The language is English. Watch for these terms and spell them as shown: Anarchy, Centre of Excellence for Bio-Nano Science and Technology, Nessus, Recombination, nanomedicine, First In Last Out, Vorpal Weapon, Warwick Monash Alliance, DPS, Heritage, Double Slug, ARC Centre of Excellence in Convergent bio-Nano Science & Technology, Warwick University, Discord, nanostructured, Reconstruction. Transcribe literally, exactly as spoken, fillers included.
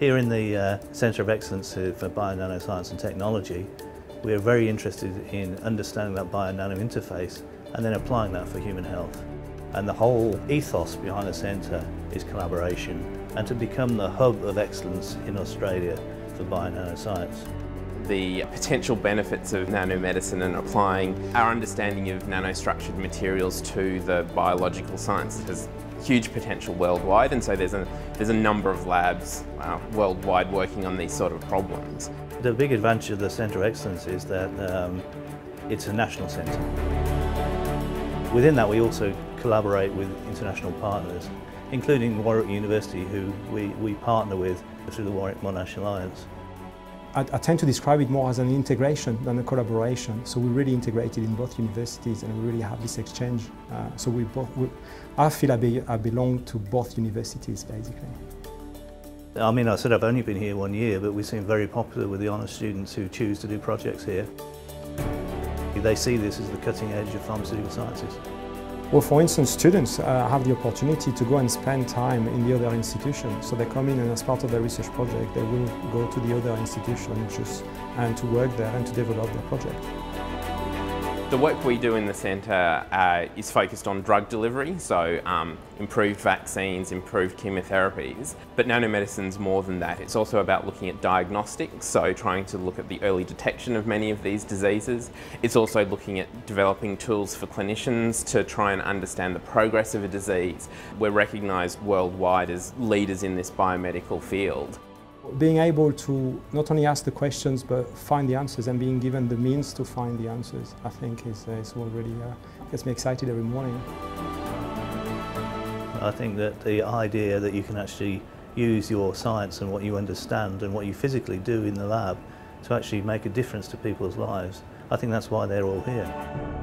Here in the uh, Centre of Excellence for Bio-Nano Science and Technology, we are very interested in understanding that bio-nano interface and then applying that for human health. And the whole ethos behind the centre is collaboration and to become the hub of excellence in Australia for bio-nano science. The potential benefits of nanomedicine and applying our understanding of nanostructured materials to the biological science has huge potential worldwide, and so there's a, there's a number of labs uh, worldwide working on these sort of problems. The big advantage of the Centre of Excellence is that um, it's a national centre. Within that we also collaborate with international partners, including Warwick University, who we, we partner with through the Warwick Monash Alliance. I, I tend to describe it more as an integration than a collaboration. So we're really integrated in both universities and we really have this exchange. Uh, so we both, we, I feel I, be, I belong to both universities, basically. I mean, I said I've only been here one year, but we seem very popular with the honours students who choose to do projects here. They see this as the cutting edge of pharmaceutical sciences. Well, for instance, students uh, have the opportunity to go and spend time in the other institution. So they come in and as part of their research project, they will go to the other institution and, just, and to work there and to develop their project. The work we do in the centre uh, is focused on drug delivery, so um, improved vaccines, improved chemotherapies, but nanomedicine's more than that. It's also about looking at diagnostics, so trying to look at the early detection of many of these diseases. It's also looking at developing tools for clinicians to try and understand the progress of a disease. We're recognised worldwide as leaders in this biomedical field. Being able to not only ask the questions but find the answers and being given the means to find the answers, I think is, is what really uh, gets me excited every morning. I think that the idea that you can actually use your science and what you understand and what you physically do in the lab to actually make a difference to people's lives, I think that's why they're all here.